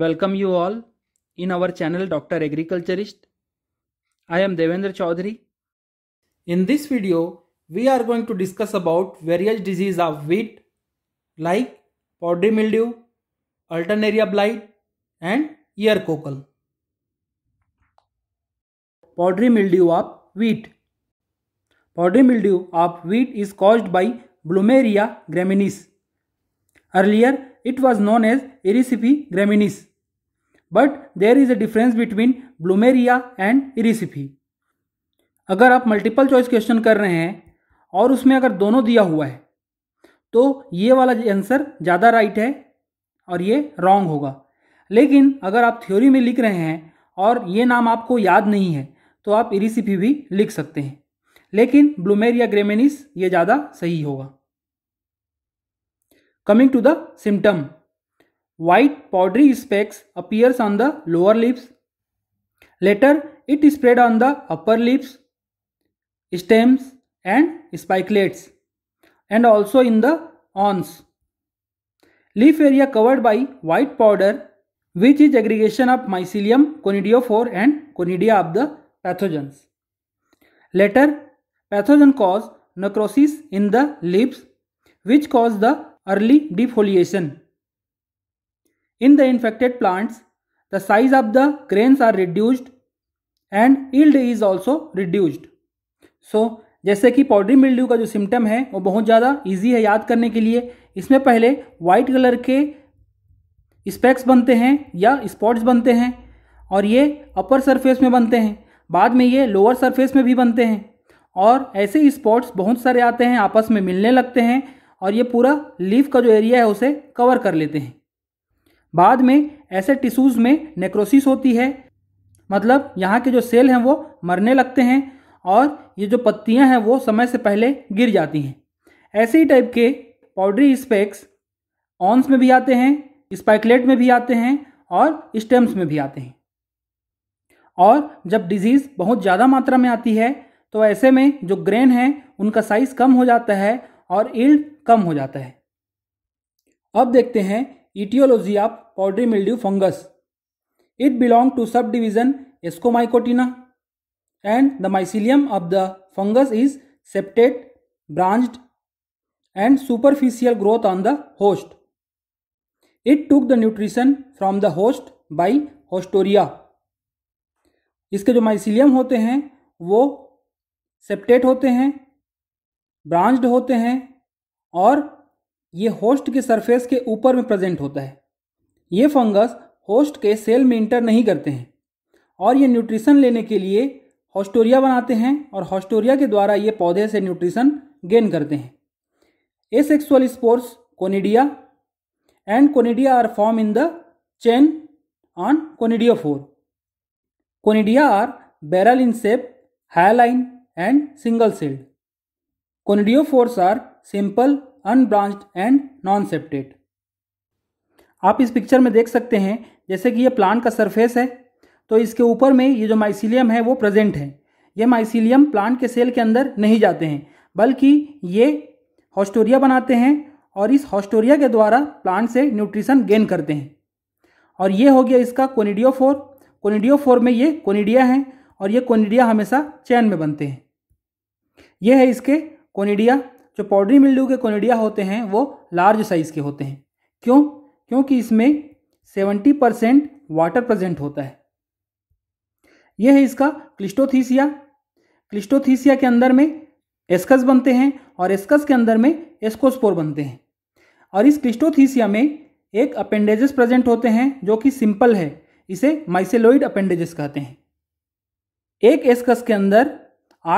Welcome you all in our channel Dr. Agriculturist. I am Devendra Chaudhary. In this video, we are going to discuss about various diseases of wheat like powdery mildew, Alternaria blight and ear cockle. Powdery mildew of wheat. Powdery mildew of wheat is caused by Blumeria graminis. Earlier, it was known as इरीसिफी ग्रेमिनिश, but there is a difference between ब्लूमेरिया and इरीसिफी. अगर आप multiple choice question कर रहे हैं और उसमें अगर दोनों दिया हुआ है तो ये वाला आंसर ज़्यादा राइट है और ये रॉन्ग होगा. लेकिन अगर आप थ्योरी में लिख रहे हैं और ये नाम आपको याद नहीं है तो आप इरीसिफी भी लिख सकते हैं, लेकिन ब्लूमेरिया ग्रेमिनिश ये ज़्यादा सही होगा. Coming to the symptom, white powdery specks appears on the lower lips. Later, it is spread on the upper lips, stems and spikelets, and also in the awns. Leaf area covered by white powder, which is aggregation of mycelium conidiophore and conidia of the pathogens. Later, pathogen cause necrosis in the leaves, which cause the early defoliation. In the infected plants, the size of the grains are reduced and yield is also reduced. So जैसे कि powdery mildew का जो symptom है वो बहुत ज़्यादा easy है याद करने के लिए. इसमें पहले वाइट कलर के स्पेक्स बनते हैं या स्पॉट्स बनते हैं और ये अपर सरफेस में बनते हैं, बाद में ये लोअर सरफेस में भी बनते हैं और ऐसे स्पॉट्स बहुत सारे आते हैं, आपस में मिलने लगते हैं और ये पूरा लीफ का जो एरिया है उसे कवर कर लेते हैं. बाद में ऐसे टिश्यूज़ में नेक्रोसिस होती है, मतलब यहाँ के जो सेल हैं वो मरने लगते हैं और ये जो पत्तियाँ हैं वो समय से पहले गिर जाती हैं. ऐसे ही टाइप के पाउडरी स्पेक्स ऑन्स में भी आते हैं, स्पाइकलेट में भी आते हैं और स्टेम्स में भी आते हैं. और जब डिजीज़ बहुत ज़्यादा मात्रा में आती है तो ऐसे में जो ग्रेन है उनका साइज़ कम हो जाता है और यील्ड कम हो जाता है. अब देखते हैं etiology of powdery mildew fungus. It belong to sub division Ascomycotina and the mycelium of the fungus is septate, branched and superficial growth on the host. It took the nutrition from the host by haustoria. इसके जो mycelium होते हैं वो septate होते हैं, branched होते हैं और ये होस्ट के सरफेस के ऊपर में प्रेजेंट होता है. ये फंगस होस्ट के सेल में इंटर नहीं करते हैं और ये न्यूट्रिशन लेने के लिए होस्टोरिया बनाते हैं और होस्टोरिया के द्वारा ये पौधे से न्यूट्रिशन गेन करते हैं. Asexual spores conidia and conidia are form in the chain on conidiophore. Conidia are barrel in shape, hyaline and single celled. Conidiophores are simple, unbranched and non septate. आप इस पिक्चर में देख सकते हैं जैसे कि ये प्लांट का सरफेस है तो इसके ऊपर में ये जो माइसिलियम है वो प्रेजेंट है. ये माइसिलियम प्लांट के सेल के अंदर नहीं जाते हैं बल्कि ये होस्टोरिया बनाते हैं और इस होस्टोरिया के द्वारा प्लांट से न्यूट्रिशन गेन करते हैं. और ये हो गया इसका कोनिडियोफोर. कोनिडियोफोर में ये कोनिडिया हैं और ये कोनिडिया हमेशा चैन में बनते हैं. ये है इसके कोनिडिया. जो पाउडरी मिल्ड्यू के कोनिडिया होते हैं वो लार्ज साइज़ के होते हैं. क्यों? क्योंकि इसमें 70% वाटर प्रेजेंट होता है. यह है इसका क्लिस्टोथीसिया. क्लिस्टोथीसिया के अंदर में एस्कस बनते हैं और एस्कस के अंदर में एस्कोस्पोर बनते हैं और इस क्लिस्टोथीसिया में एक अपेंडेजेस प्रेजेंट होते हैं जो कि सिंपल है. इसे माइसेलोइड अपेंडेजेस कहते हैं. एक एस्कस के अंदर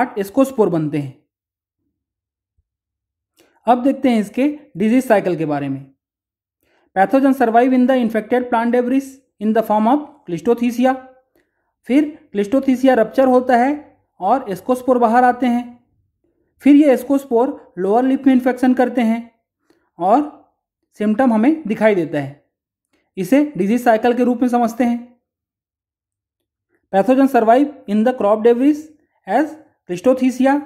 8 एस्कोस्पोर बनते हैं. अब देखते हैं इसके डिजीज साइकिल के बारे में. Pathogen survive in the infected plant debris in the form of cleistothecia. फिर क्लिस्टोथीसिया रप्चर होता है और एस्कोस्पोर बाहर आते हैं. फिर ये एस्कोस्पोर लोअर लिप में इन्फेक्शन करते हैं और सिम्टम हमें दिखाई देता है. इसे डिजीज साइकिल के रूप में समझते हैं. Pathogen survive in the crop debris as cleistothecia.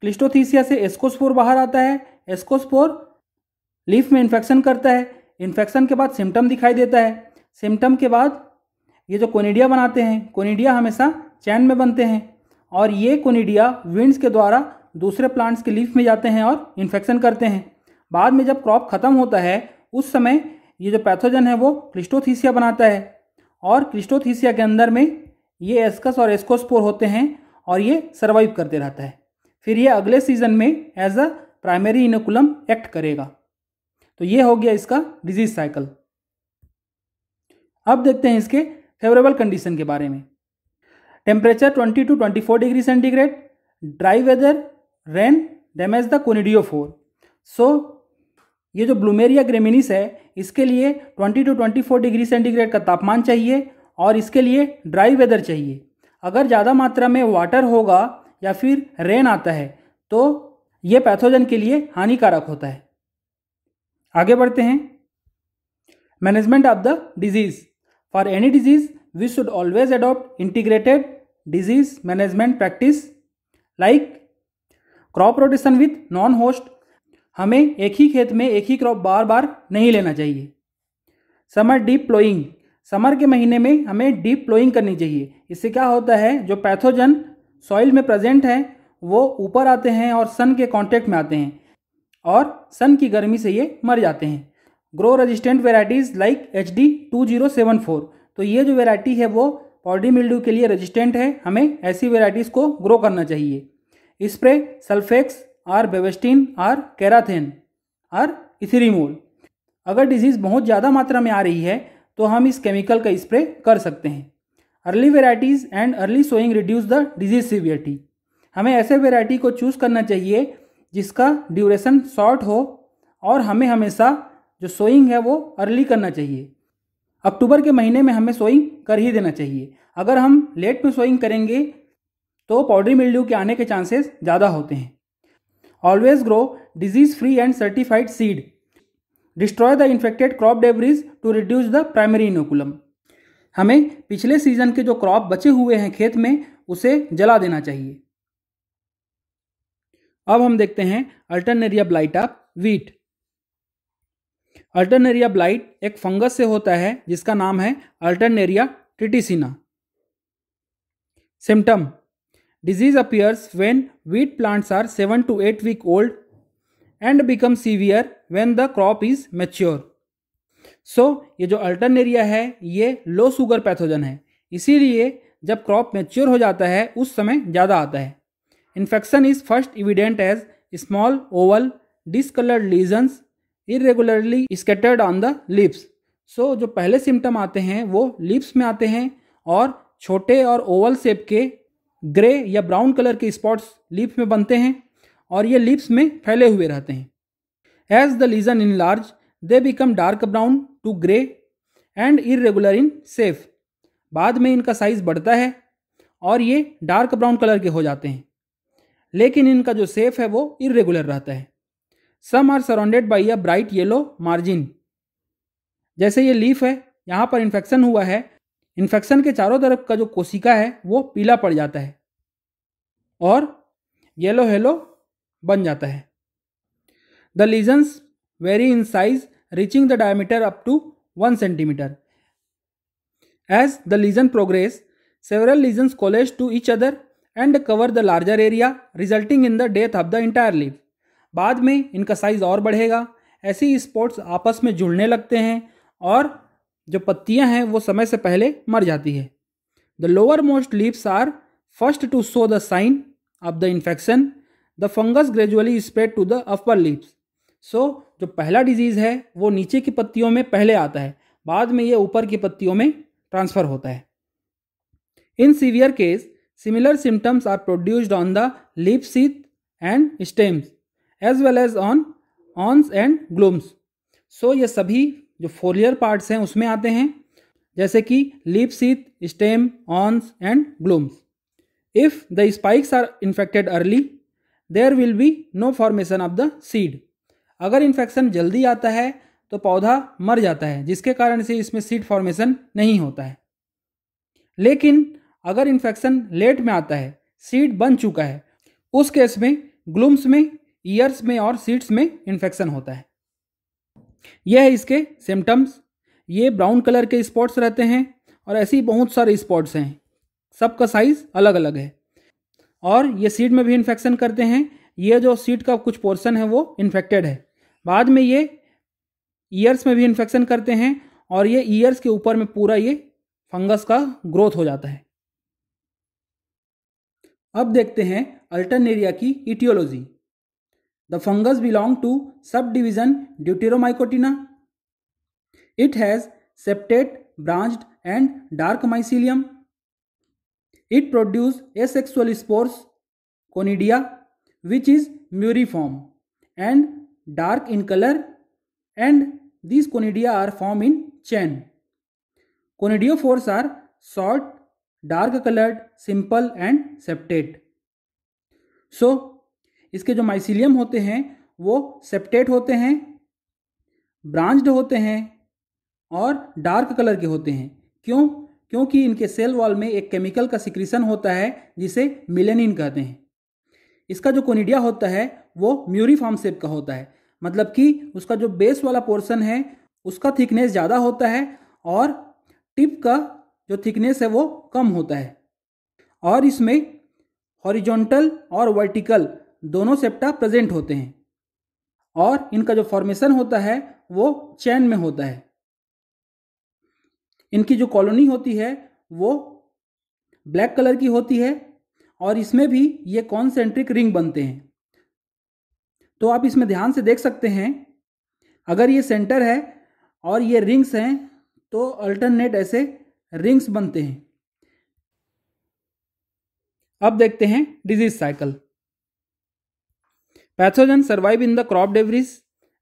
Cleistothecia से एस्कोस्पोर बाहर आता है. एस्कोस्पोर लीफ में इन्फेक्शन करता है. इन्फेक्शन के बाद सिम्टम दिखाई देता है. सिम्टम के बाद ये जो कोनिडिया बनाते हैं, कोनिडिया हमेशा चैन में बनते हैं और ये कोनिडिया विंड्स के द्वारा दूसरे प्लांट्स के लीफ में जाते हैं और इन्फेक्शन करते हैं। बाद में जब क्रॉप ख़त्म होता है उस समय ये जो पैथोजन है वो क्लिस्टोथीसिया बनाता है और क्लिस्टोथीसिया के अंदर में ये एस्कस और एस्कोस्पोर होते हैं और ये सर्वाइव करते रहता है। फिर ये अगले सीजन में as a primary inoculum act करेगा। तो ये हो गया इसका डिजीज साइकिल। अब देखते हैं इसके फेवरेबल कंडीशन के बारे में। Temperature 20 to 24 degree centigrade, dry weather, rain damage the conidiophore. So ये जो ब्लूमेरिया ग्रेमिनिस है इसके लिए 20 टू 24 डिग्री सेंटीग्रेड का तापमान चाहिए और इसके लिए ड्राई वेदर चाहिए। अगर ज़्यादा मात्रा में वाटर होगा या फिर रेन आता है तो ये पैथोजन के लिए हानिकारक होता है। आगे बढ़ते हैं। Management of the disease. For any disease we should always adopt integrated disease management practice like crop rotation with non host. हमें एक ही खेत में एक ही क्रॉप बार बार नहीं लेना चाहिए। Summer deep ploughing. समर के महीने में हमें डीप प्लोइंग करनी चाहिए। इससे क्या होता है, जो पैथोजन सॉइल में प्रेजेंट है वो ऊपर आते हैं और सन के कांटेक्ट में आते हैं और सन की गर्मी से ये मर जाते हैं। Grow resistant varieties like HD2074। तो ये जो वेराइटी है वो पॉडी मिल्ड्यू के लिए रेजिस्टेंट है। हमें ऐसी वेराइटीज़ को ग्रो करना चाहिए। Spray Sulfex or Bavistin or Karathane or ethirimol. अगर डिजीज़ बहुत ज़्यादा मात्रा में आ रही है तो हम इस केमिकल का स्प्रे कर सकते हैं। Early varieties and early sowing reduce the disease severity. हमें ऐसे वेराइटी को चूज़ करना चाहिए जिसका ड्यूरेशन शॉर्ट हो और हमें हमेशा जो सोइंग है वो अर्ली करना चाहिए। अक्टूबर के महीने में हमें सोइंग कर ही देना चाहिए। अगर हम लेट में सोइंग करेंगे तो पाउडरी मिल्ड्यू के आने के चांसेस ज़्यादा होते हैं। Always grow disease free and certified seed. Destroy the infected crop debris to reduce the primary inoculum. हमें पिछले सीजन के जो क्रॉप बचे हुए हैं खेत में उसे जला देना चाहिए। अब हम देखते हैं Alternaria blight of wheat. Alternaria blight एक फंगस से होता है जिसका नाम है Alternaria triticina. Symptom disease appears when wheat plants are 7 to 8 week old and become severe when the crop is mature. So ये जो अल्टरनेरिया है ये लो शुगर पैथोजन है, इसीलिए जब क्रॉप मैच्योर हो जाता है उस समय ज़्यादा आता है। Infection is first evident as small oval discoloured lesions irregularly scattered on the leaves. So जो पहले सिम्टम आते हैं वो लीव्स में आते हैं और छोटे और ओवल शेप के ग्रे या ब्राउन कलर के स्पॉट्स लीफ में बनते हैं और ये लीव्स में फैले हुए रहते हैं। As the lesion enlarge they become dark brown to grey and irregular in shape. बाद में इनका साइज बढ़ता है और ये डार्क ब्राउन कलर के हो जाते हैं, लेकिन इनका जो शेप है वो इरेगुलर रहता है। Some are surrounded by a bright yellow margin. जैसे ये लीफ है, यहाँ पर इन्फेक्शन हुआ है, इन्फेक्शन के चारों तरफ का जो कोशिका है वो पीला पड़ जाता है और येलो येलो बन जाता है। The lesions vary in size reaching the diameter up to 1 centimeter। As the lesion progress several lesions coalesce to each other and cover the larger area resulting in the death of the entire leaf. बाद में इनका size और बढ़ेगा। ऐसी spots आपस में जुड़ने लगते हैं और जो पत्तियां हैं वो समय से पहले मर जाती है। The lowermost leaves are first to show the sign of the infection. The fungus gradually spread to the upper leaves. So जो पहला डिजीज़ है वो नीचे की पत्तियों में पहले आता है, बाद में ये ऊपर की पत्तियों में ट्रांसफ़र होता है। In severe case similar symptoms are produced on the leaf sheath and stems as well as on awns and glumes. So ये सभी जो फोलियर पार्ट्स हैं उसमें आते हैं, जैसे कि leaf sheath, stem, awns and glumes. If the spikes are infected early there will be no formation of the seed. अगर इन्फेक्शन जल्दी आता है तो पौधा मर जाता है, जिसके कारण से इसमें सीड फॉर्मेशन नहीं होता है। लेकिन अगर इन्फेक्शन लेट में आता है, सीड बन चुका है, उस केस में ग्लूम्स में, ईयर्स में और सीड्स में इन्फेक्शन होता है। यह है इसके सिम्टम्स। ये ब्राउन कलर के स्पॉट्स रहते हैं और ऐसे ही बहुत सारे स्पॉट्स हैं, सबका साइज़ अलग अलग है। और ये सीड में भी इन्फेक्शन करते हैं, ये जो सीड का कुछ पोर्शन है वो इन्फेक्टेड है। बाद में ये ईयर्स में भी इन्फेक्शन करते हैं और ये ईयर्स के ऊपर में पूरा ये फंगस का ग्रोथ हो जाता है। अब देखते हैं अल्टरनेरिया की etiology. The fungus belong to subdivision Deuteromycotina. It has septate branched and dark mycelium. It produce asexual spores conidia which is muriform and dark in color, and these conidia are formed in chain. Conidiophores are short, dark colored, simple and septate. So इसके जो mycelium होते हैं वो septate होते हैं, branched होते हैं और dark color के होते हैं। क्यों? क्योंकि इनके cell wall में एक chemical का secretion होता है जिसे melanin कहते हैं। इसका जो कोनिडिया होता है वो म्यूरीफॉर्म शेप का होता है, मतलब कि उसका जो बेस वाला पोर्शन है उसका थिकनेस ज़्यादा होता है और टिप का जो थिकनेस है वो कम होता है। और इसमें हॉरिजॉन्टल और वर्टिकल दोनों सेप्टा प्रेजेंट होते हैं और इनका जो फॉर्मेशन होता है वो चैन में होता है। इनकी जो कॉलोनी होती है वो ब्लैक कलर की होती है और इसमें भी ये कॉन्सेंट्रिक रिंग बनते हैं। तो आप इसमें ध्यान से देख सकते हैं, अगर ये सेंटर है और ये रिंग्स हैं तो अल्टरनेट ऐसे रिंग्स बनते हैं। अब देखते हैं disease cycle. Pathogen survive in the crop debris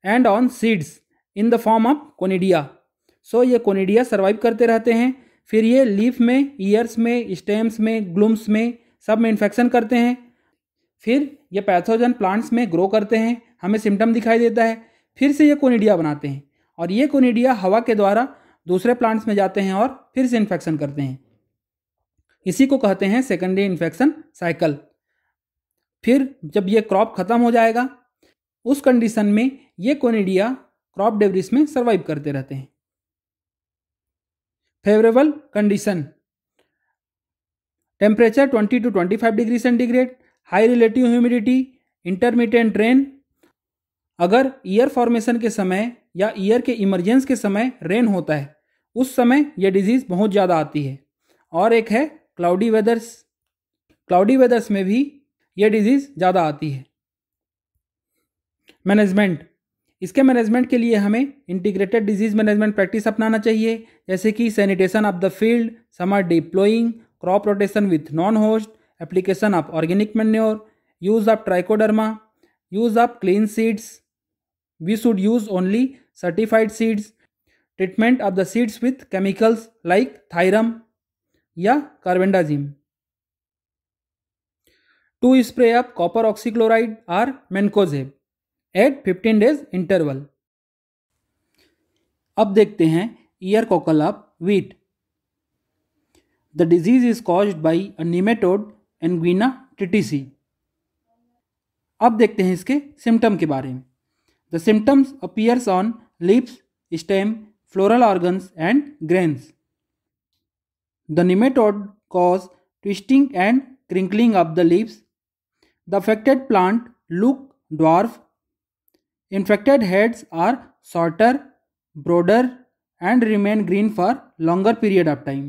and on seeds in the form of conidia. So ये कोनिडिया सर्वाइव करते रहते हैं, फिर ये लीफ में, ईयर्स में, स्टेम्स में, ग्लूम्स में, सब में इन्फेक्शन करते हैं। फिर ये पैथोजन प्लांट्स में ग्रो करते हैं, हमें सिम्टम दिखाई देता है, फिर से ये कोनिडिया बनाते हैं और ये कोनिडिया हवा के द्वारा दूसरे प्लांट्स में जाते हैं और फिर से इन्फेक्शन करते हैं। इसी को कहते हैं सेकेंडरी इन्फेक्शन साइकिल। फिर जब ये क्रॉप ख़त्म हो जाएगा उस कंडीशन में ये कोनिडिया क्रॉप डेब्रिस में सर्वाइव करते रहते हैं। Favourable condition: temperature 20 to 25 degree centigrade, high relative humidity, intermittent rain. अगर ईयर फॉर्मेशन के समय या ईयर के इमरजेंस के समय रेन होता है उस समय यह डिजीज़ बहुत ज़्यादा आती है। और एक है क्लाउडी वेदर्स, क्लाउडी वेदर्स में भी यह डिजीज़ ज़्यादा आती है। मैनेजमेंट: इसके मैनेजमेंट के लिए हमें इंटीग्रेटेड डिजीज़ मैनेजमेंट प्रैक्टिस अपनाना चाहिए, जैसे कि sanitation of the field, summer deep ploughing, crop rotation with non host, application of organic manure, use of Trichoderma, use of clean seeds, we should use only certified seeds, treatment of the seeds with chemicals like thiram या carbendazim, to spray of copper oxychloride और mancozeb at 15 days interval. अब देखते हैं ear cockle of wheat. The disease is caused by a nematode Angina tritisi. अब देखते हैं इसके symptom के बारे में। The symptoms appears on leaves, stem, floral organs and grains. The nematode cause twisting and crinkling of the leaves. The affected plant look dwarf. Infected heads are shorter, broader and remain green for longer period of time.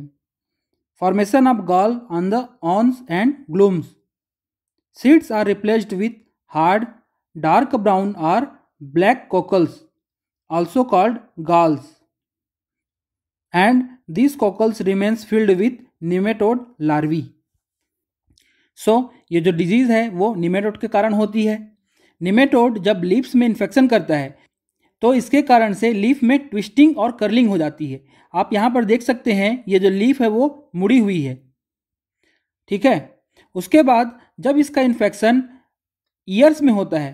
Formation of gall on the awns and glooms. Seeds are replaced with hard, dark brown or black cockles, also called galls. And these cockles remains filled with nematode larvae. So ये जो disease है वो nematode के कारण होती है। Nematode जब leaves में infection करता है तो इसके कारण से लीफ में ट्विस्टिंग और कर्लिंग हो जाती है। आप यहाँ पर देख सकते हैं ये जो लीफ है वो मुड़ी हुई है, ठीक है। उसके बाद जब इसका इन्फेक्शन ईयर्स में होता है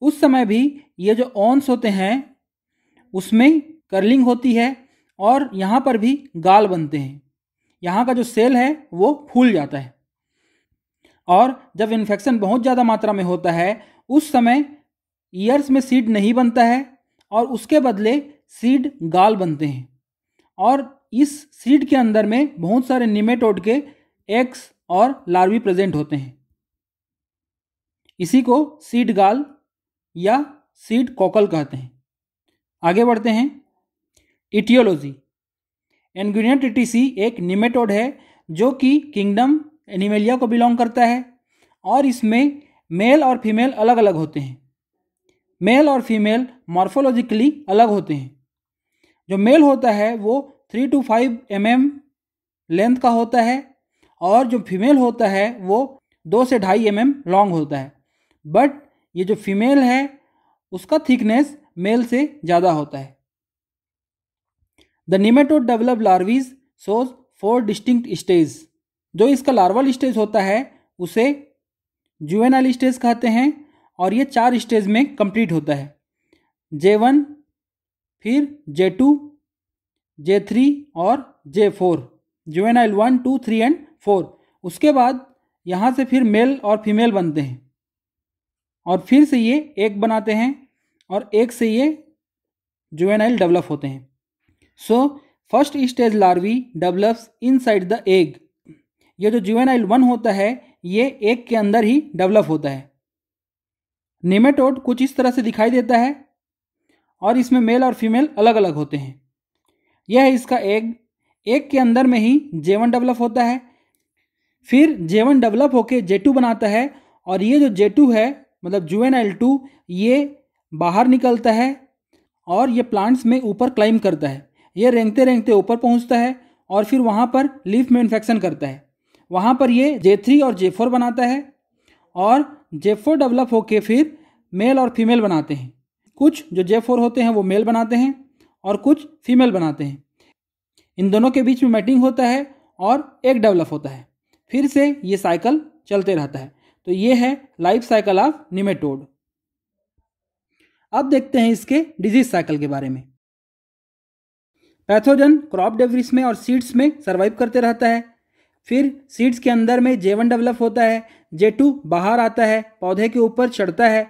उस समय भी ये जो ऑन्स होते हैं उसमें कर्लिंग होती है और यहाँ पर भी गाल बनते हैं। यहाँ का जो सेल है वो फूल जाता है और जब इन्फेक्शन बहुत ज़्यादा मात्रा में होता है उस समय ईयर्स में सीड नहीं बनता है और उसके बदले सीड गाल बनते हैं। और इस सीड के अंदर में बहुत सारे निमेटोड के एग्स और लार्वी प्रेजेंट होते हैं। इसी को सीड गाल या सीड कॉकल कहते हैं। आगे बढ़ते हैं। इटियोलॉजी। एनग्यूनिया टिटिसी एक निमेटोड है जो कि किंगडम एनिमेलिया को बिलोंग करता है और इसमें मेल और फीमेल अलग अलग होते हैं। मेल और फीमेल मॉर्फोलॉजिकली अलग होते हैं। जो मेल होता है वो 3 to 5 mm लेंथ का होता है और जो फीमेल होता है वो 2 से 2.5 mm लॉन्ग होता है। बट ये जो फीमेल है उसका थिकनेस मेल से ज़्यादा होता है। The nematode develop larvae shows 4 distinct stage. जो इसका लार्वल स्टेज होता है उसे जुवेनाइल स्टेज कहते हैं और ये 4 स्टेज में कंप्लीट होता है। J1, फिर J2, J3 और J4। Juvenile 1, 2, 3 and 4। उसके बाद यहाँ से फिर मेल और फीमेल बनते हैं और फिर से ये एक बनाते हैं और एक से ये जुवेनाइल डेवलप होते हैं। So first stage larvae develops inside the egg. ये जो जुवेनाइल 1 होता है ये एग के अंदर ही डेवलप होता है। नेमेटोड कुछ इस तरह से दिखाई देता है और इसमें मेल और फीमेल अलग अलग होते हैं। यह है इसका एग। एग के अंदर में ही J1 डेवलप होता है, फिर J1 डेवलप होके J2 बनाता है और ये जो J2 है मतलब जुवेनाइल 2 ये बाहर निकलता है और ये प्लांट्स में ऊपर क्लाइम करता है। ये रेंगते रेंगते ऊपर पहुंचता है और फिर वहाँ पर लीफ में इन्फेक्शन करता है। वहाँ पर ये J3 और J4 बनाता है और J4 डेवलप होके फिर मेल और फीमेल बनाते हैं। कुछ जो J4 होते हैं वो मेल बनाते हैं और कुछ फीमेल बनाते हैं। इन दोनों के बीच में मैटिंग होता है और एक डेवलप होता है। फिर से ये साइकिल चलते रहता है। तो ये है लाइफ साइकिल ऑफ निमेटोड। अब देखते हैं इसके डिजीज साइकिल के बारे में। पैथोजन क्रॉप डेब्रिस में और सीड्स में सर्वाइव करते रहता है। फिर सीड्स के अंदर में J1 डेवलप होता है, J2 बाहर आता है, पौधे के ऊपर चढ़ता है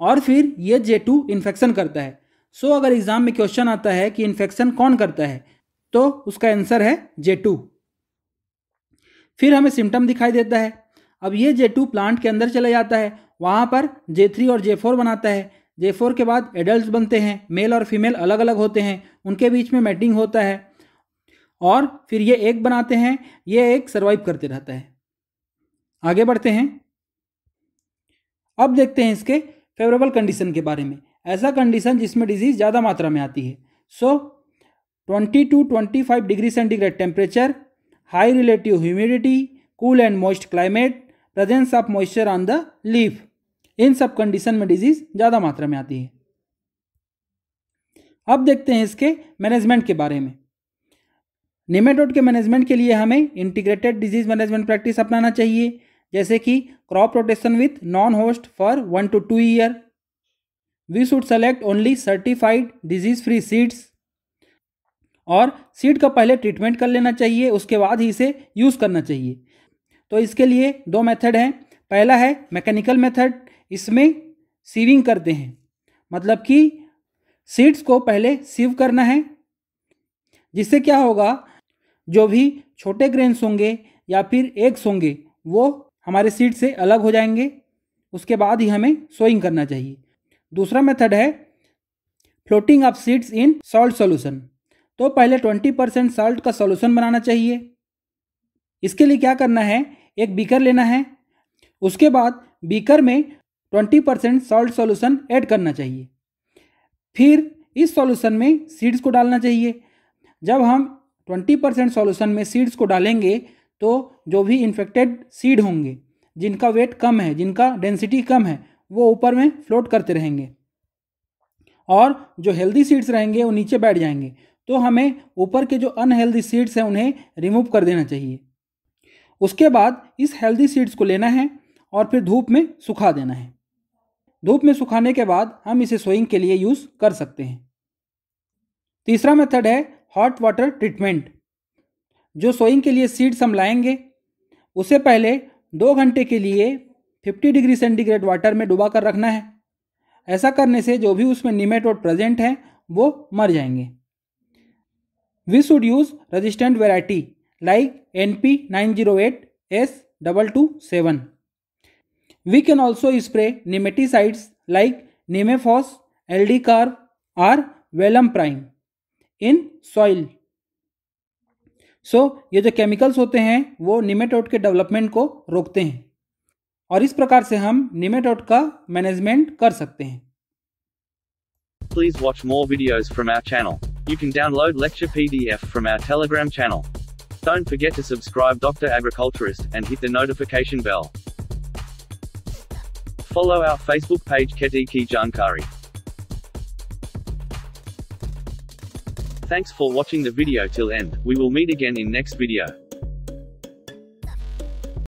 और फिर ये J2 इन्फेक्शन करता है। सो अगर एग्जाम में क्वेश्चन आता है कि इन्फेक्शन कौन करता है तो उसका आंसर है J2। फिर हमें सिम्टम दिखाई देता है। अब ये J2 प्लांट के अंदर चला जाता है, वहाँ पर J3 और J4 बनाता है। J4 के बाद एडल्ट बनते हैं। मेल और फीमेल अलग अलग होते हैं, उनके बीच में मैटिंग होता है और फिर ये एग बनाते हैं। ये एग सर्वाइव करते रहता है। आगे बढ़ते हैं। अब देखते हैं इसके फेवरेबल कंडीशन के बारे में। ऐसा कंडीशन जिसमें डिजीज ज़्यादा मात्रा में आती है। So 20 to 25 degree centigrade temperature, high relative humidity, cool and moist climate, presence of moisture on the leaf, इन सब कंडीशन में डिजीज ज़्यादा मात्रा में आती है। अब देखते हैं इसके मैनेजमेंट के बारे में। नेमेटोड के मैनेजमेंट के लिए हमें इंटीग्रेटेड डिजीज मैनेजमेंट प्रैक्टिस अपनाना चाहिए, जैसे कि crop rotation with non host for 1 to 2 year। We should select only certified disease free seeds और सीड का पहले ट्रीटमेंट कर लेना चाहिए, उसके बाद ही इसे यूज़ करना चाहिए। तो इसके लिए 2 मेथड हैं। पहला है मैकेनिकल मेथड। इसमें सीविंग करते हैं, मतलब कि सीड्स को पहले सीव करना है, जिससे क्या होगा जो भी छोटे ग्रेन्स होंगे या फिर एग्स होंगे वो हमारे सीड से अलग हो जाएंगे। उसके बाद ही हमें सोइंग करना चाहिए। दूसरा मेथड है floating of seeds in salt solution. तो पहले 20% सॉल्ट का सॉल्यूशन बनाना चाहिए। इसके लिए क्या करना है, एक बीकर लेना है, उसके बाद बीकर में 20% सॉल्ट सॉल्यूशन ऐड करना चाहिए। फिर इस सॉल्यूशन में सीड्स को डालना चाहिए। जब हम 20% सॉल्यूशन में सीड्स को डालेंगे तो जो भी इन्फेक्टेड सीड होंगे, जिनका वेट कम है, जिनका डेंसिटी कम है, वो ऊपर में फ्लोट करते रहेंगे और जो हेल्दी सीड्स रहेंगे वो नीचे बैठ जाएंगे। तो हमें ऊपर के जो अनहेल्दी सीड्स हैं उन्हें रिमूव कर देना चाहिए। उसके बाद इस हेल्दी सीड्स को लेना है और फिर धूप में सुखा देना है। धूप में सुखाने के बाद हम इसे सोइंग के लिए यूज़ कर सकते हैं। तीसरा मेथड है हॉट वाटर ट्रीटमेंट। जो सोइंग के लिए सीड्स हम लाएंगे उसे पहले 2 घंटे के लिए 50 डिग्री सेंटीग्रेड वाटर में डुबा कर रखना है। ऐसा करने से जो भी उसमें निमेटोड प्रेजेंट हैं वो मर जाएंगे। We should use resistant variety like NP90, S227. We can also spray nematicides like Nemephos, LDCar or Vellum Prime in soil. So, ये जो केमिकल्स होते हैं वो निमेटोड के डेवलपमेंट को रोकते हैं और इस प्रकार से हम निमेटोड का मैनेजमेंट कर सकते हैं. Please watch more videos from our channel. You can download lecture PDF from our Telegram channel. Don't forget to subscribe Dr. Agriculturist and hit the notification bell. Follow our Facebook page Kheti Ki Jankari. Thanks for watching the video till end. We will meet again in next video.